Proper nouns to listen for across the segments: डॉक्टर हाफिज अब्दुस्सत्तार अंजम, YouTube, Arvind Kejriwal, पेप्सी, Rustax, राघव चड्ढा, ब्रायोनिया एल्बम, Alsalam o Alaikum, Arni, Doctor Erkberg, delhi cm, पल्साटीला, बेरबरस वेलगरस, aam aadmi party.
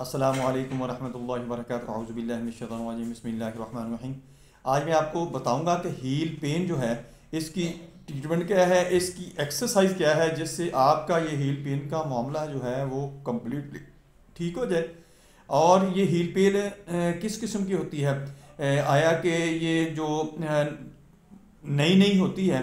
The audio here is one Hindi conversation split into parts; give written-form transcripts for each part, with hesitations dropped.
अस्सलामु अलैकुम वरहमतुल्लाहि वबरकातुहू। औज़ु बिल्लाहि मिनश शैतानिर रजीम, बिस्मिल्लाहिर रहमानिर रहीम। आज मैं आपको बताऊंगा कि हील पेन जो है इसकी ट्रीटमेंट क्या है, इसकी एक्सरसाइज क्या है, जिससे आपका ये हील पेन का मामला जो है वो कम्प्लीटली ठीक हो जाए। और ये हील पेन किस किस्म की होती है, आया कि ये जो नई नई होती है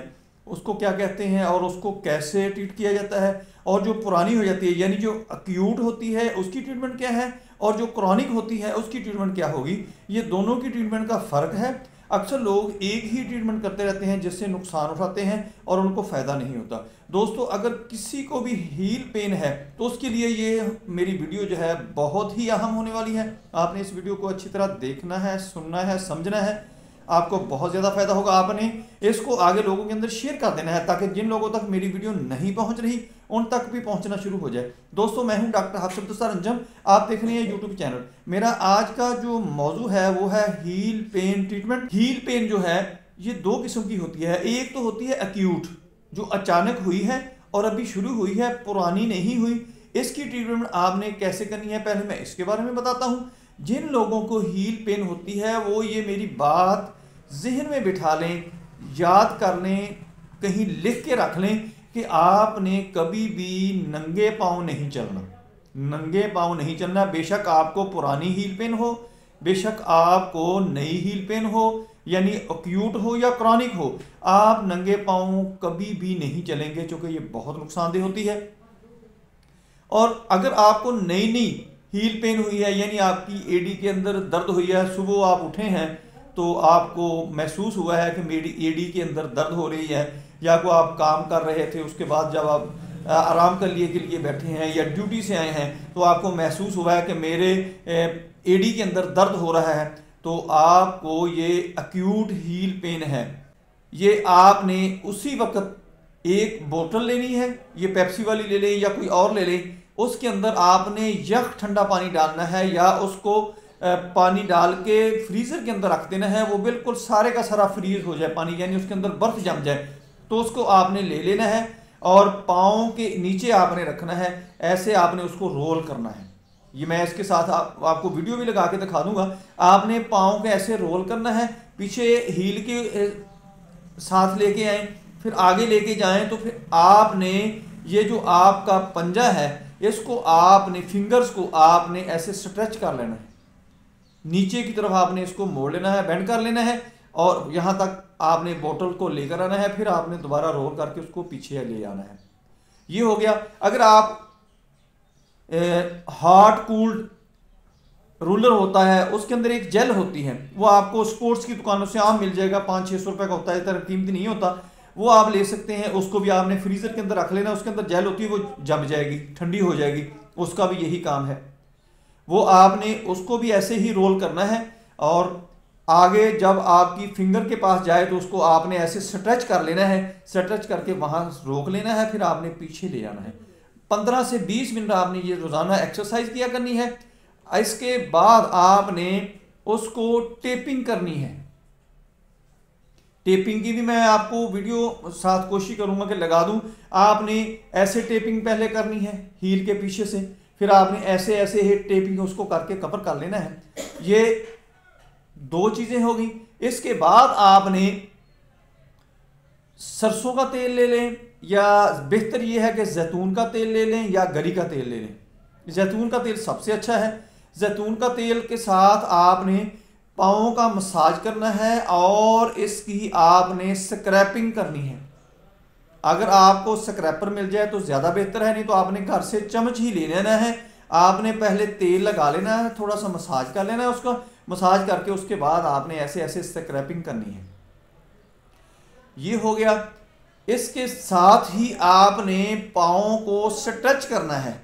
उसको क्या कहते हैं और उसको कैसे ट्रीट किया जाता है, और जो पुरानी हो जाती है यानी जो एक्यूट होती है उसकी ट्रीटमेंट क्या है और जो क्रॉनिक होती है उसकी ट्रीटमेंट क्या होगी। ये दोनों की ट्रीटमेंट का फ़र्क है। अक्सर लोग एक ही ट्रीटमेंट करते रहते हैं जिससे नुकसान उठाते हैं और उनको फ़ायदा नहीं होता। दोस्तों, अगर किसी को भी हील पेन है तो उसके लिए ये मेरी वीडियो जो है बहुत ही अहम होने वाली है। आपने इस वीडियो को अच्छी तरह देखना है, सुनना है, समझना है। आपको बहुत ज़्यादा फ़ायदा होगा। आपने इसको आगे लोगों के अंदर शेयर कर देना है ताकि जिन लोगों तक मेरी वीडियो नहीं पहुंच रही उन तक भी पहुंचना शुरू हो जाए। दोस्तों, मैं हूं डॉक्टर हाफिज अब्दुस्सत्तार अंजम, आप देख रहे हैं यूट्यूब चैनल। मेरा आज का जो मौजू है वो है heal pain treatment. Heal pain जो है ये दो किस्म की होती है। एक तो होती है एक्यूट, जो अचानक हुई है और अभी शुरू हुई है, पुरानी नहीं हुई। इसकी ट्रीटमेंट आपने कैसे करनी है पहले मैं इसके बारे में बताता हूँ। जिन लोगों को हील पेन होती है वो ये मेरी बात जहन में बिठा लें, याद कर लें, कहीं लिख के रख लें कि आपने कभी भी नंगे पाँव नहीं चलना। नंगे पाँव नहीं चलना, बेशक आपको पुरानी हील पेन हो, बेशक आपको नई हील पेन हो, यानी एक्यूट हो या क्रॉनिक हो, आप नंगे पाँव कभी भी नहीं चलेंगे क्योंकि ये बहुत नुकसानदेह होती है। और अगर आपको नई नई हील पेन हुई है यानी आपकी एडी के अंदर दर्द हुई है, सुबह आप उठे हैं तो आपको महसूस हुआ है कि मेरी एडी के अंदर दर्द हो रही है, या को आप काम कर रहे थे उसके बाद जब आप आराम कर लिए के लिए बैठे हैं या ड्यूटी से आए हैं तो आपको महसूस हुआ है कि मेरे एडी के अंदर दर्द हो रहा है, तो आपको ये एक्यूट हील पेन है। ये आपने उसी वक्त एक बोतल लेनी है, ये पेप्सी वाली ले लें या कोई और ले लें। उसके अंदर आपने यख ठंडा पानी डालना है या उसको पानी डाल के फ्रीज़र के अंदर रख देना है, वो बिल्कुल सारे का सारा फ्रीज हो जाए पानी, यानी उसके अंदर बर्फ जम जाए, तो उसको आपने ले लेना है और पाँव के नीचे आपने रखना है, ऐसे आपने उसको रोल करना है। ये मैं इसके साथ आपको वीडियो भी लगा के दिखा दूंगा। आपने पाँव के ऐसे रोल करना है, पीछे हील के साथ लेके आएँ, फिर आगे लेके जाएँ, तो फिर आपने ये जो आपका पंजा है इसको आपने फिंगर्स को आपने ऐसे स्ट्रेच कर लेना है, नीचे की तरफ आपने इसको मोड़ लेना है, बेंड कर लेना है और यहाँ तक आपने बोतल को लेकर आना है, फिर आपने दोबारा रोल करके उसको पीछे ले आना है। ये हो गया। अगर आप हॉट कूल्ड रूलर होता है उसके अंदर एक जेल होती है, वो आपको स्पोर्ट्स की दुकानों से आम मिल जाएगा, 500-600 रुपये का होता है, इतना कीमती नहीं होता, वो आप ले सकते हैं। उसको भी आपने फ्रीज़र के अंदर रख लेना, उसके अंदर जेल होती है, वो जम जाएगी, ठंडी हो जाएगी, उसका भी यही काम है। वो आपने उसको भी ऐसे ही रोल करना है और आगे जब आपकी फिंगर के पास जाए तो उसको आपने ऐसे स्ट्रेच कर लेना है, स्ट्रेच करके वहाँ रोक लेना है, फिर आपने पीछे ले आना है। 15 से 20 मिनट आपने ये रोज़ाना एक्सरसाइज किया करनी है। इसके बाद आपने उसको टेपिंग करनी है। टेपिंग की भी मैं आपको वीडियो साथ कोशिश करूंगा कि लगा दूं। आपने ऐसे टेपिंग पहले करनी है हील के पीछे से, फिर आपने ऐसे ऐसे ही टेपिंग उसको करके कवर कर लेना है। ये दो चीज़ें होगी। इसके बाद आपने सरसों का तेल ले लें, या बेहतर ये है कि जैतून का तेल ले लें या गरी का तेल ले लें। जैतून का तेल सबसे अच्छा है। जैतून का तेल के साथ आपने पाँव का मसाज करना है और इसकी आपने स्क्रैपिंग करनी है। अगर आपको स्क्रैपर मिल जाए तो ज़्यादा बेहतर है, नहीं तो आपने घर से चम्मच ही ले लेना है। आपने पहले तेल लगा लेना है, थोड़ा सा मसाज कर लेना है उसका, मसाज करके उसके बाद आपने ऐसे ऐसे स्क्रैपिंग करनी है। ये हो गया। इसके साथ ही आपने पाँव को स्ट्रेच करना है,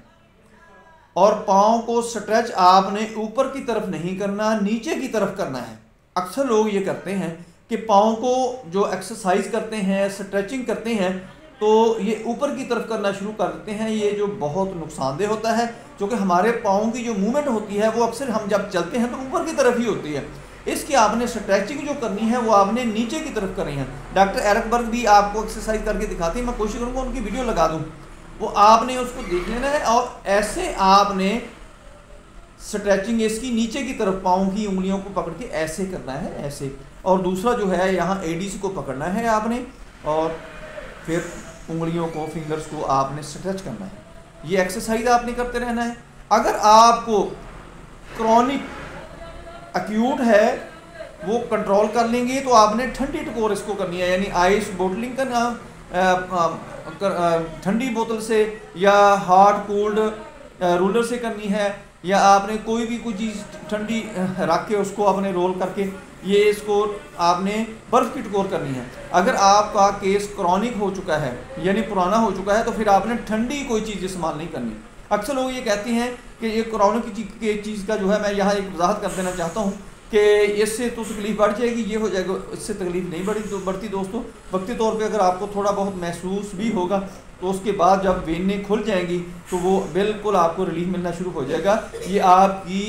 और पाँव को स्ट्रेच आपने ऊपर की तरफ नहीं करना, नीचे की तरफ करना है। अक्सर लोग ये करते हैं कि पाँव को जो एक्सरसाइज करते हैं, स्ट्रेचिंग करते हैं, तो ये ऊपर की तरफ करना शुरू कर देते हैं। ये जो बहुत नुकसानदेह होता है, क्योंकि हमारे पाँव की जो मूवमेंट होती है वो अक्सर हम जब चलते हैं तो ऊपर की तरफ ही होती है। इसकी आपने स्ट्रेचिंग जो करनी है वो आपने नीचे की तरफ करनी है। डॉक्टर एरकबर्ग भी आपको एक्सरसाइज करके दिखाते हैं, मैं कोशिश करूँगा उनकी वीडियो लगा दूँ, वो आपने उसको देख लेना है और ऐसे आपने स्ट्रेचिंग इसकी नीचे की तरफ पाँव की उंगलियों को पकड़ के ऐसे करना है, ऐसे। और दूसरा जो है यहाँ एडीसी को पकड़ना है आपने और फिर उंगलियों को, फिंगर्स को आपने स्ट्रेच करना है। ये एक्सरसाइज आपने करते रहना है। अगर आपको क्रॉनिक एक्यूट है वो कंट्रोल कर लेंगे तो आपने ठंडी टकोर इसको करनी है, यानी आइस बोटलिंग का नाम, ठंडी बोतल से या हार्ड कोल्ड रोलर से करनी है, या आपने कोई भी कोई चीज़ ठंडी रख के उसको आपने रोल करके ये इसको आपने बर्फ़ की टकोर करनी है। अगर आपका केस क्रॉनिक हो चुका है यानी पुराना हो चुका है तो फिर आपने ठंडी कोई चीज़ इस्तेमाल नहीं करनी। अक्सर लोग ये कहते हैं कि ये क्रॉनिक चीज़ का जो है, मैं यहाँ एक वजाहत कर देना चाहता हूँ कि इससे तो तकलीफ़ बढ़ जाएगी, ये हो जाएगा, इससे तकलीफ़ नहीं बढ़ती दोस्तों। वक्ती तौर पे अगर आपको थोड़ा बहुत महसूस भी होगा तो उसके बाद जब वेनें खुल जाएंगी तो वो बिल्कुल आपको रिलीफ मिलना शुरू हो जाएगा। ये आपकी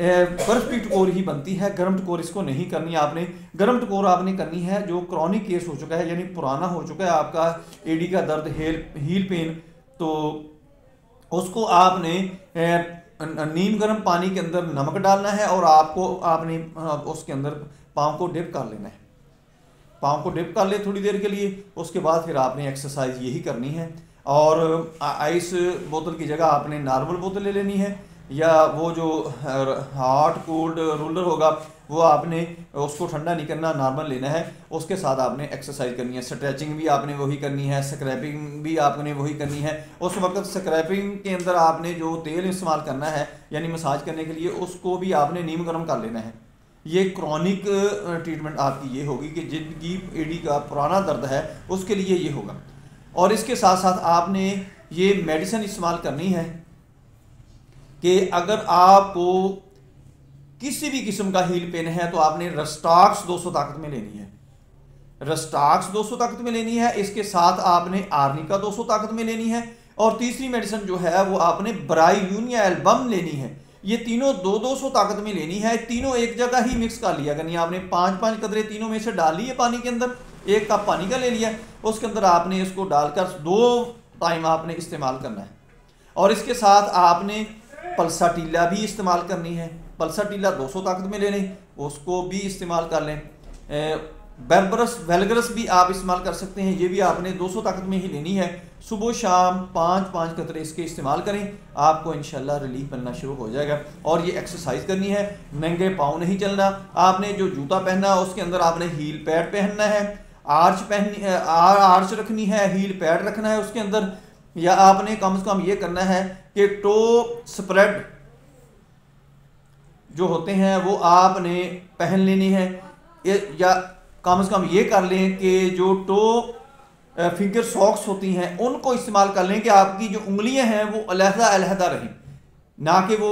बर्फ़ की टकोर ही बनती है, गर्म टकोर इसको नहीं करनी आपने। गर्म टकोर आपने करनी है जो क्रॉनिक केस हो चुका है, यानी पुराना हो चुका है आपका एडी का दर्द, हील पेन, तो उसको आपने नीम गर्म पानी के अंदर नमक डालना है और आपने उसके अंदर पाँव को डिप कर लेना है। पाँव को डिप कर ले थोड़ी देर के लिए, उसके बाद फिर आपने एक्सरसाइज यही करनी है। और आइस बोतल की जगह आपने नॉर्मल बोतल ले लेनी है, या वो जो हॉट कोल्ड रोलर होगा वो आपने उसको ठंडा नहीं करना, नॉर्मल लेना है। उसके साथ आपने एक्सरसाइज करनी है। स्ट्रेचिंग भी आपने वही करनी है, स्क्रैपिंग भी आपने वही करनी है। उस वक्त स्क्रैपिंग के अंदर आपने जो तेल इस्तेमाल करना है यानी मसाज करने के लिए, उसको भी आपने नीम गर्म कर लेना है। ये क्रॉनिक ट्रीटमेंट आपकी ये होगी कि जिनकी एडी का पुराना दर्द है उसके लिए ये होगा। और इसके साथ साथ आपने ये मेडिसिन इस्तेमाल करनी है कि अगर आपको किसी भी किस्म का हील पेन है तो आपने रस्टाक्स 200 ताकत में लेनी है, रस्टाक्स 200 ताकत में लेनी है। इसके साथ आपने आर्नी का 200 ताकत में लेनी है। और तीसरी मेडिसिन जो है वो आपने ब्रायोनिया एल्बम लेनी है। ये तीनों 200 ताकत में लेनी है। तीनों एक जगह ही मिक्स कर लिया, यानी आपने 5-5 कतरे तीनों में से डाल लिए पानी के अंदर। 1 कप पानी का ले लिया, उसके अंदर आपने इसको डालकर 2 टाइम आपने इस्तेमाल करना है। और इसके साथ आपने पल्साटीला भी इस्तेमाल करनी है। पल्साटीला 200 ताकत में ले लें, उसको भी इस्तेमाल कर लें। बेरबरस वेलगरस भी आप इस्तेमाल कर सकते हैं, ये भी आपने 200 ताकत में ही लेनी है। सुबह शाम 5-5 कतरे इसके इस्तेमाल करें, आपको इंशाल्लाह रिलीफ मिलना शुरू हो जाएगा। और ये एक्सरसाइज करनी है, नंगे पाँव नहीं चलना। आपने जो जूता पहना उसके अंदर आपने हील पैड पहनना है, आर्च रखनी है, हील पैड रखना है उसके अंदर। या आपने कम से कम ये करना है कि टो स्प्रेड जो होते हैं वो आपने पहन लेनी है, या कम से कम ये कर लें कि जो टो फिंगर सॉक्स होती हैं उनको इस्तेमाल कर लें कि आपकी जो उंगलियां हैं वो अलहदा रहें, ना कि वो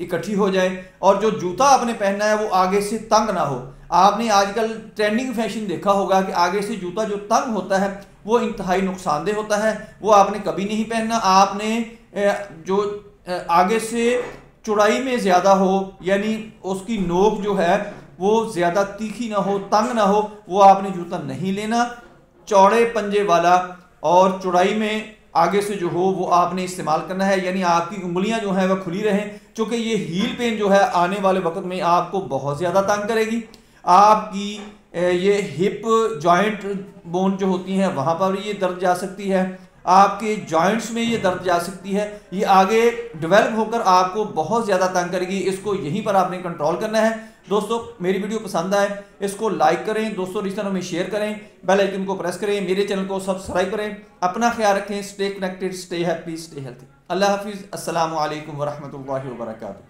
इकट्ठी हो जाए। और जो जूता आपने पहनना है वो आगे से तंग ना हो। आपने आजकल ट्रेंडिंग फैशन देखा होगा कि आगे से जूता जो तंग होता है वो इंतहाई नुकसानदेह होता है, वो आपने कभी नहीं पहनना। आपने जो आगे से चौड़ाई में ज़्यादा हो, यानी उसकी नोक जो है वो ज़्यादा तीखी ना हो, तंग ना हो, वो आपने जूता नहीं लेना। चौड़े पंजे वाला और चौड़ाई में आगे से जो हो वो आपने इस्तेमाल करना है, यानी आपकी उंगलियां जो हैं वह खुली रहें, क्योंकि ये हील पेन जो है आने वाले वक्त में आपको बहुत ज़्यादा तंग करेगी। आपकी ये हिप जॉइंट बोन जो होती हैं वहाँ पर ये दर्द जा सकती है, आपके जॉइंट्स में ये दर्द जा सकती है। ये आगे डेवलप होकर आपको बहुत ज़्यादा तंग करेगी, इसको यहीं पर आपने कंट्रोल करना है। दोस्तों मेरी वीडियो पसंद आए इसको लाइक करें, दोस्तों रिश्तेदारों में शेयर करें, बेल आइकन को प्रेस करें, मेरे चैनल को सब्सक्राइब करें। अपना ख्याल रखें, stay connected, stay happy, stay healthy. अल्लाह हाफिज़, अस्सलामु अलैकुम वरहमतुल्लाहि वबरकातुहू।